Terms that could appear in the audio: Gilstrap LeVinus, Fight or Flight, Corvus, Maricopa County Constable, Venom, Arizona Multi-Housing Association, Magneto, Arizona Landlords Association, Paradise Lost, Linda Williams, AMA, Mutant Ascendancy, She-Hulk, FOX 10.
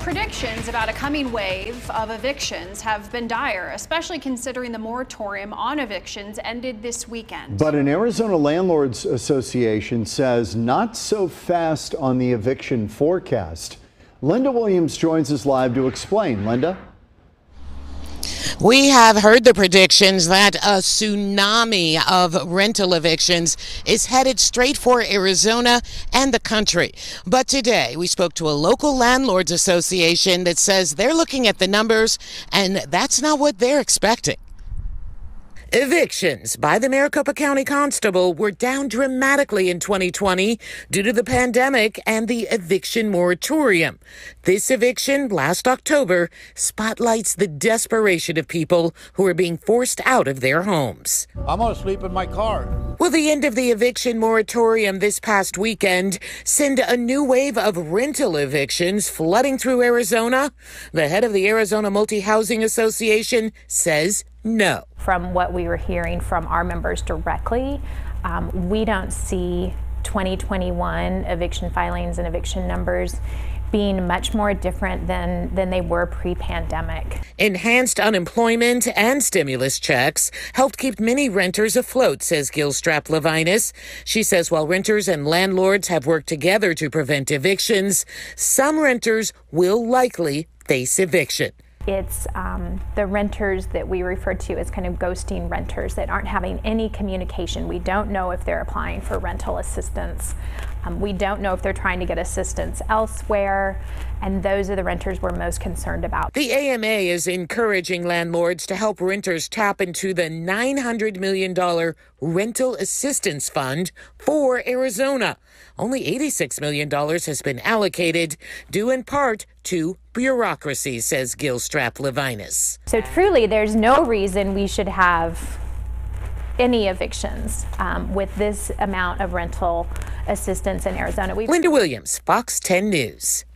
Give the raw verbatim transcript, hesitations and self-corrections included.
Predictions about a coming wave of evictions have been dire, especially considering the moratorium on evictions ended this weekend. But an Arizona Landlords Association says not so fast on the eviction forecast. Linda Williams joins us live to explain. Linda? We have heard the predictions that a tsunami of rental evictions is headed straight for Arizona and the country. But today we spoke to a local landlords association that says they're looking at the numbers and that's not what they're expecting. Evictions by the Maricopa County Constable were down dramatically in twenty twenty due to the pandemic and the eviction moratorium. This eviction last October spotlights the desperation of people who are being forced out of their homes. I'm gonna sleep in my car. Will the end of the eviction moratorium this past weekend send a new wave of rental evictions flooding through Arizona? The head of the Arizona Multi-Housing Association says no. From what we were hearing from our members directly, um, we don't see twenty twenty-one eviction filings and eviction numbers being much more different than, than they were pre-pandemic. Enhanced unemployment and stimulus checks helped keep many renters afloat, says Gilstrap LeVinus. She says while renters and landlords have worked together to prevent evictions, some renters will likely face eviction. It's um, the renters that we refer to as kind of ghosting renters that aren't having any communication. We don't know if they're applying for rental assistance. Um, we don't know if they're trying to get assistance elsewhere. And those are the renters we're most concerned about. The A M A is encouraging landlords to help renters tap into the nine hundred million dollars rental assistance fund for Arizona. Only eighty-six million dollars has been allocated, due in part to bureaucracy, says Gilstrap LeVinus. So truly, there's no reason we should have any evictions um, with this amount of rental assistance in Arizona. We've Linda Williams, Fox ten News.